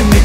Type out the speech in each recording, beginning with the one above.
and make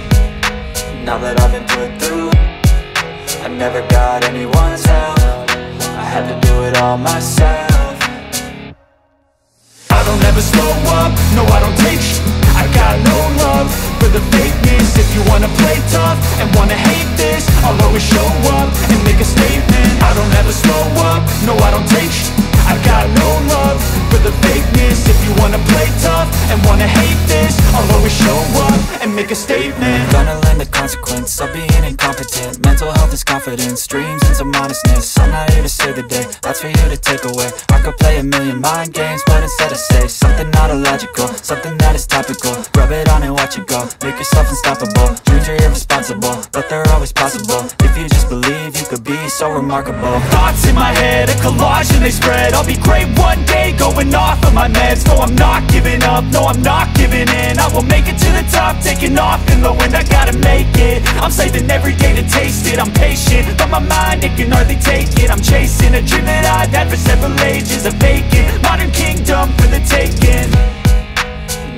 Now that I've been put through, I never got anyone's help. I had to do it all myself. I don't ever slow up, no I don't take shit. I got no love for the fakeness. If you wanna play tough and wanna hate this, I'll always show up and make a statement. I don't ever slow up, no I don't take shit. I got no love for the fakeness. If you wanna play tough and wanna hate this, I'll always show up and make a statement. Gonna learn the consequence of being incompetent. Mental health is confidence, dreams and some modestness. I'm not here to save the day, that's for you to take away. I could play a million mind games, but instead I say something not illogical, something that is topical. Rub it on and watch it go, make yourself unstoppable. Dreams are irresponsible, but they're always possible. If you just believe, you could be so remarkable. Thoughts in my head, a collage and they spread. I'll be great one day, going off of my meds. No, I'm not giving up, no I'm not giving in. I will make it to the top, taking off in the wind. I gotta make it, I'm saving every day to taste it. I'm patient, but my mind, it can hardly take it. I'm chasing a dream that I've had for several ages. A vacant, modern kingdom for the taking.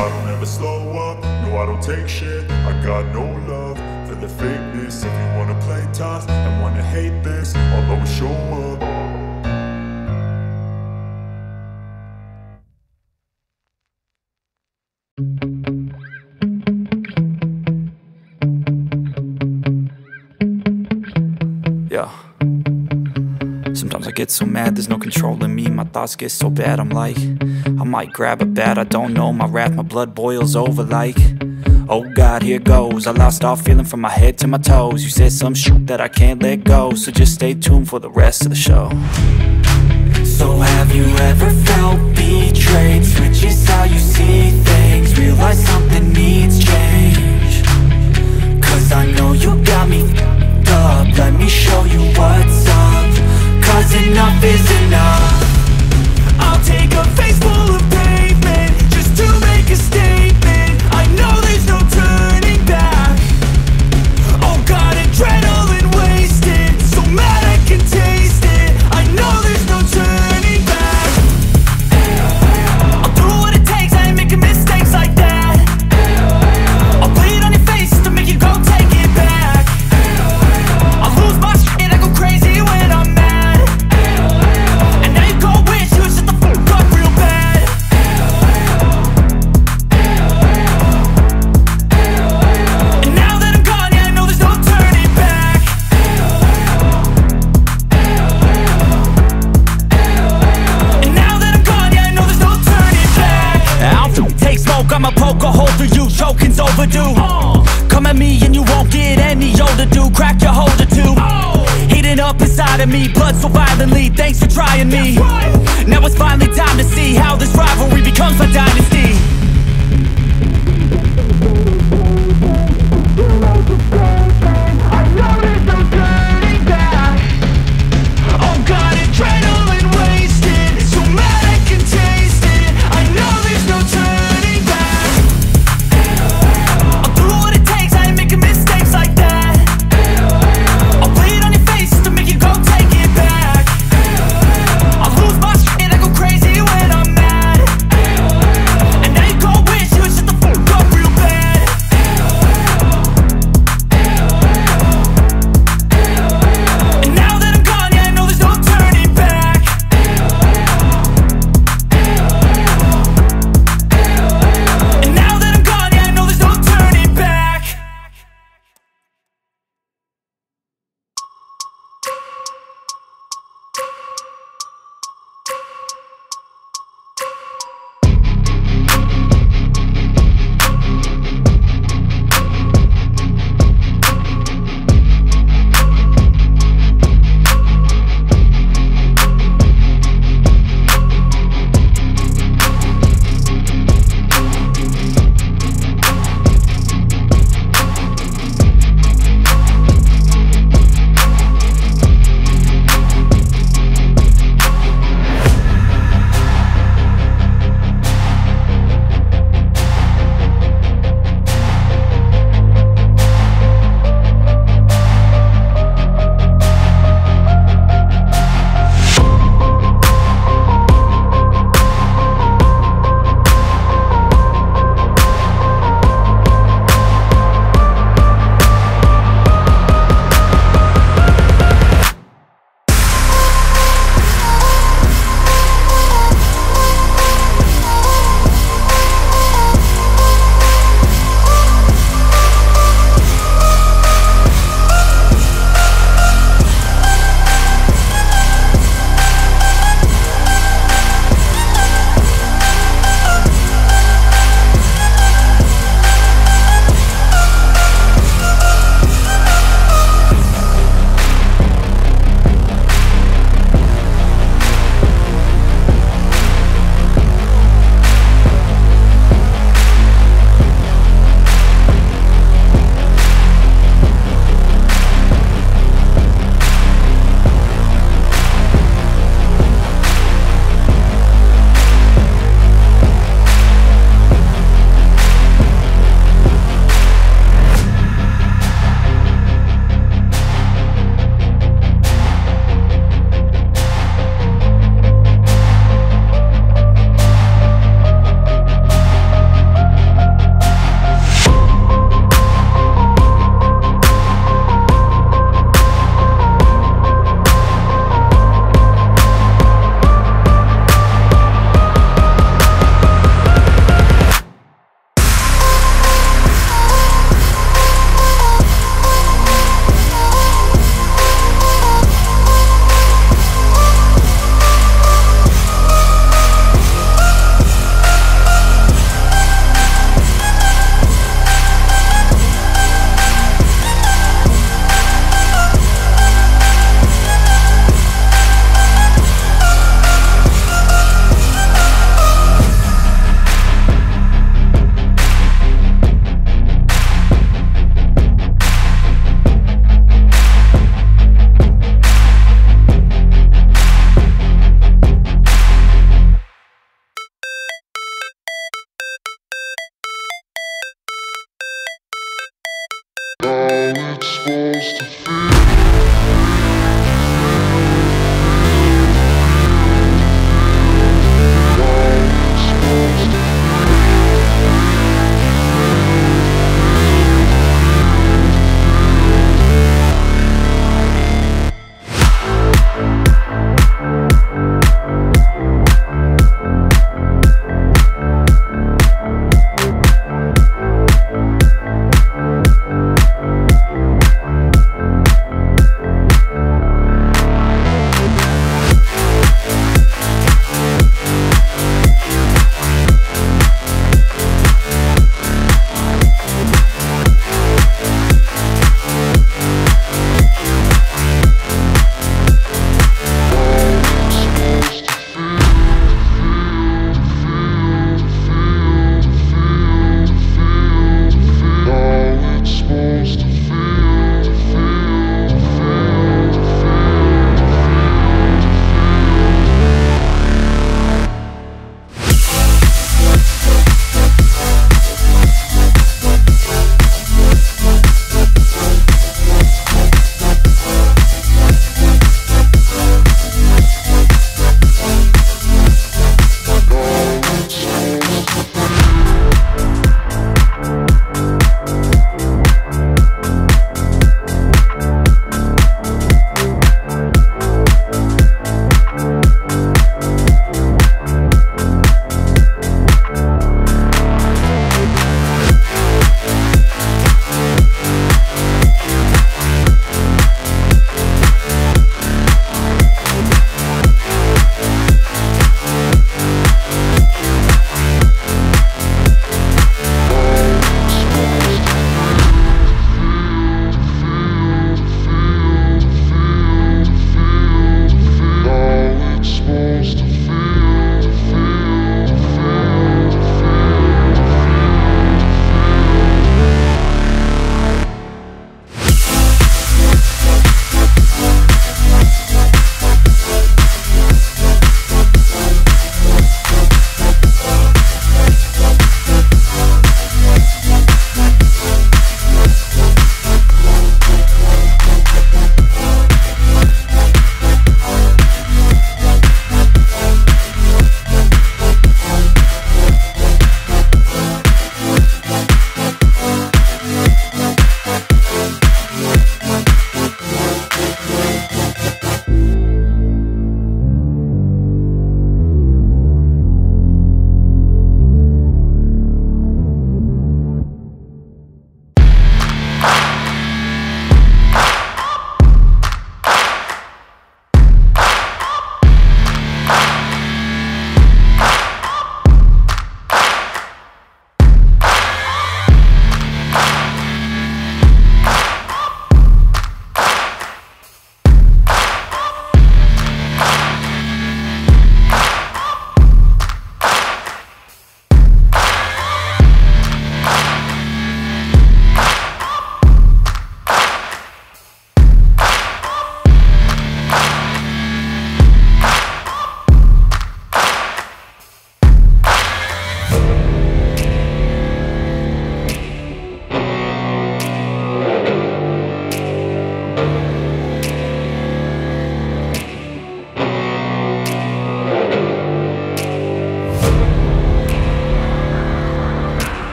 I don't ever slow up, no I don't take shit. I got no love for the fakeness. If you wanna play tough and wanna hate this, I'll always show up. Sometimes I get so mad, there's no control in me. My thoughts get so bad, I'm like, I might grab a bat, I don't know. My wrath, my blood boils over like, oh God, here goes. I lost all feeling from my head to my toes. You said some shit that I can't let go, so just stay tuned for the rest of the show. So have you ever felt betrayed? Switches how you see things, realize something needs change. Cause I know you got me f***ed up, let me show you what's up. Cause enough is enough. I'll take a face full of pavement just to make a statement. I know there's no turning back. Oh God, adrenaline wasted, so mad I can taste it. I know there's no turning back. I'll do what it takes, I ain't making mistakes like that. I'll bleed on your face to make you go take it back. I lose my shit, I go crazy when I'm mad. I'ma poke a hole through you, choking's overdue. Come at me and you won't get any older, dude. Crack your holder too. Heating up inside of me, blood so violently. Thanks for trying me. Now it's finally time to see how this rivalry becomes my dynasty. I know there's no turning back.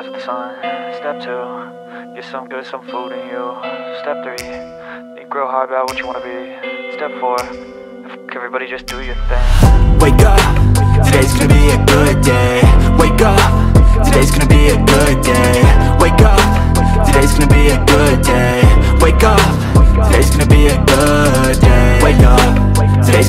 rise with the sun. Step 2, get some good, some food in you. Step 3, think real hard about what you want to be. Step 4, everybody just do your thing. Wake up, today's gonna be a good day. Wake up, today's gonna be a good day. Wake up, today's gonna be a good day. Wake up, today's gonna be a good day. Wake up, today's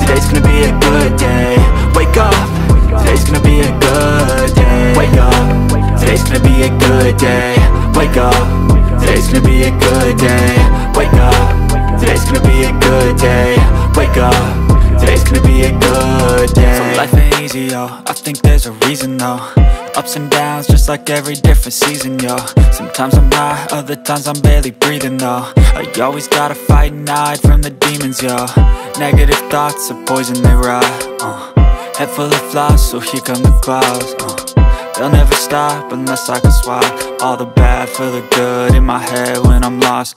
today's gonna be a good day. Wake up, today's gonna be a good day. Wake up, today's gonna be a good day. Wake up, today's gonna be a good day. Wake up, today's gonna be a good day. Wake up, today's gonna be a good day. So life ain't easy, yo, I think there's a reason though. Ups and downs, just like every different season, yo. Sometimes I'm high, other times I'm barely breathing, though. I always gotta fight and hide from the demons, yo. Negative thoughts are poison, they rot, Head full of flies, so here come the clouds, They'll never stop unless I can swap all the bad for the good in my head when I'm lost,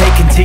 Take into